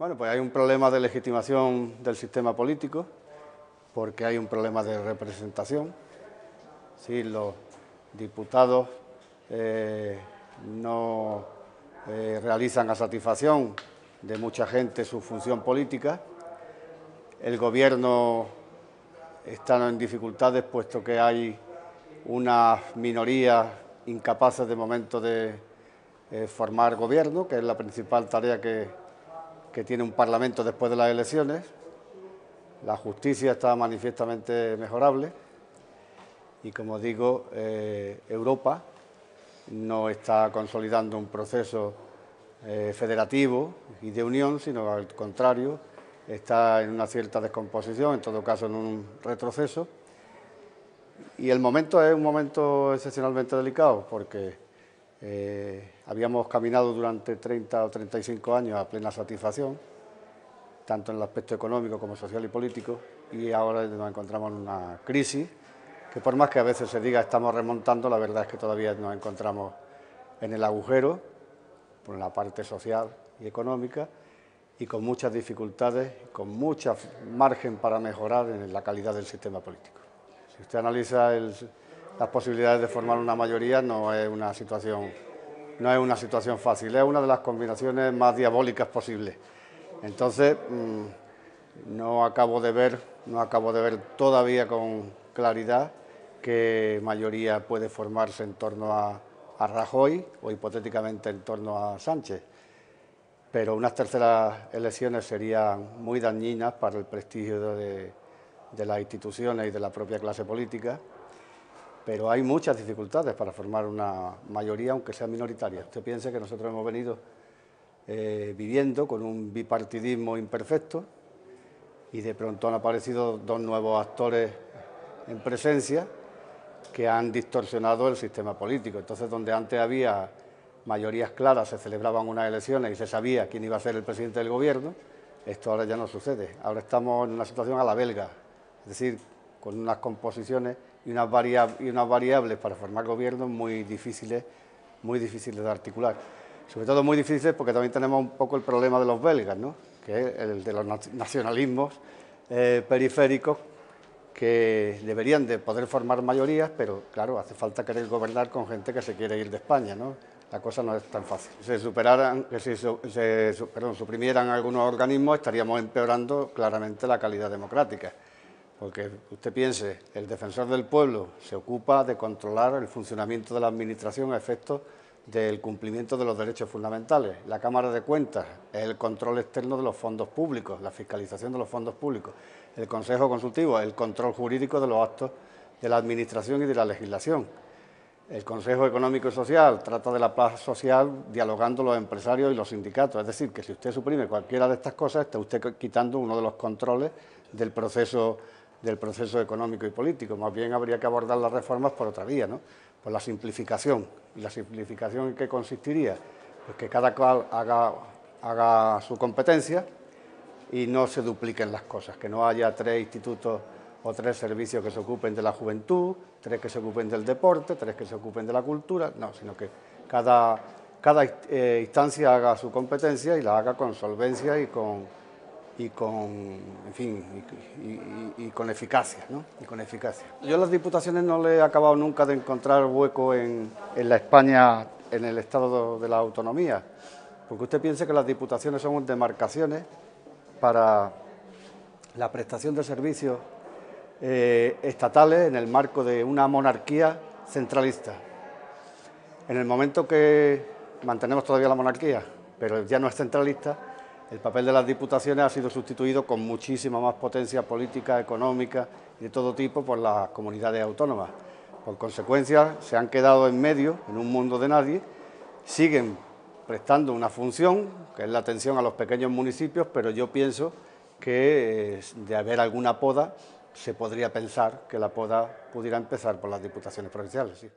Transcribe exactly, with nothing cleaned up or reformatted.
Bueno, pues hay un problema de legitimación del sistema político, porque hay un problema de representación. Si los diputados eh, no eh, realizan a satisfacción de mucha gente su función política, el Gobierno está en dificultades, puesto que hay unas minorías incapaces de momento de eh, formar gobierno, que es la principal tarea que, que tiene un Parlamento después de las elecciones. La justicia está manifiestamente mejorable y, como digo, eh, Europa no está consolidando un proceso eh, federativo y de unión, sino al contrario, está en una cierta descomposición, en todo caso en un retroceso. Y el momento es un momento excepcionalmente delicado, porque eh, habíamos caminado durante treinta o treinta y cinco años a plena satisfacción, tanto en el aspecto económico como social y político, y ahora nos encontramos en una crisis que, por más que a veces se diga estamos remontando, la verdad es que todavía nos encontramos en el agujero, por la parte social y económica, y con muchas dificultades, con mucho margen para mejorar en la calidad del sistema político. Si usted analiza el, las posibilidades de formar una mayoría, no es una situación, no es una situación fácil, es una de las combinaciones más diabólicas posibles. Entonces, mmm, no acabo de ver, no acabo de ver todavía con claridad qué mayoría puede formarse en torno a, a Rajoy o hipotéticamente en torno a Sánchez. Pero unas terceras elecciones serían muy dañinas para el prestigio de de las instituciones y de la propia clase política, pero hay muchas dificultades para formar una mayoría, aunque sea minoritaria. Usted piensa que nosotros hemos venido eh, viviendo con un bipartidismo imperfecto y de pronto han aparecido dos nuevos actores en presencia que han distorsionado el sistema político. Entonces, donde antes había mayorías claras, se celebraban unas elecciones y se sabía quién iba a ser el presidente del Gobierno, esto ahora ya no sucede. Ahora estamos en una situación a la belga, es decir, con unas composiciones y unas variables, y unas variables para formar gobiernos muy difíciles, muy difíciles de articular. Sobre todo muy difíciles porque también tenemos un poco el problema de los belgas, ¿no?, que es el de los nacionalismos eh, periféricos, que deberían de poder formar mayorías, pero claro, hace falta querer gobernar con gente que se quiere ir de España, ¿no? La cosa no es tan fácil. Si se superaran, si se, perdón, suprimieran algunos organismos, estaríamos empeorando claramente la calidad democrática. Porque usted piense, el defensor del pueblo se ocupa de controlar el funcionamiento de la administración a efectos del cumplimiento de los derechos fundamentales. La Cámara de Cuentas es el control externo de los fondos públicos, la fiscalización de los fondos públicos. El Consejo Consultivo es el control jurídico de los actos de la administración y de la legislación. El Consejo Económico y Social trata de la paz social dialogando los empresarios y los sindicatos. Es decir, que si usted suprime cualquiera de estas cosas, está usted quitando uno de los controles del proceso del proceso económico y político. Más bien habría que abordar las reformas por otra vía, ¿no?, por la simplificación. ¿Y la simplificación en qué consistiría? Pues que cada cual haga, haga su competencia y no se dupliquen las cosas, que no haya tres institutos o tres servicios que se ocupen de la juventud, tres que se ocupen del deporte, tres que se ocupen de la cultura, no, sino que cada, cada eh, instancia haga su competencia y la haga con solvencia y con... y con, en fin, y, y, y con eficacia, ¿no? Y con eficacia. Yo a las diputaciones no le he acabado nunca de encontrar hueco en, en la España, en el estado de la autonomía, porque usted piensa que las diputaciones son demarcaciones para la prestación de servicios eh, estatales en el marco de una monarquía centralista. En el momento que mantenemos todavía la monarquía, pero ya no es centralista, el papel de las diputaciones ha sido sustituido con muchísima más potencia política, económica y de todo tipo por las comunidades autónomas. Por consecuencia, se han quedado en medio, en un mundo de nadie, siguen prestando una función, que es la atención a los pequeños municipios, pero yo pienso que de haber alguna poda, se podría pensar que la poda pudiera empezar por las diputaciones provinciales, sí.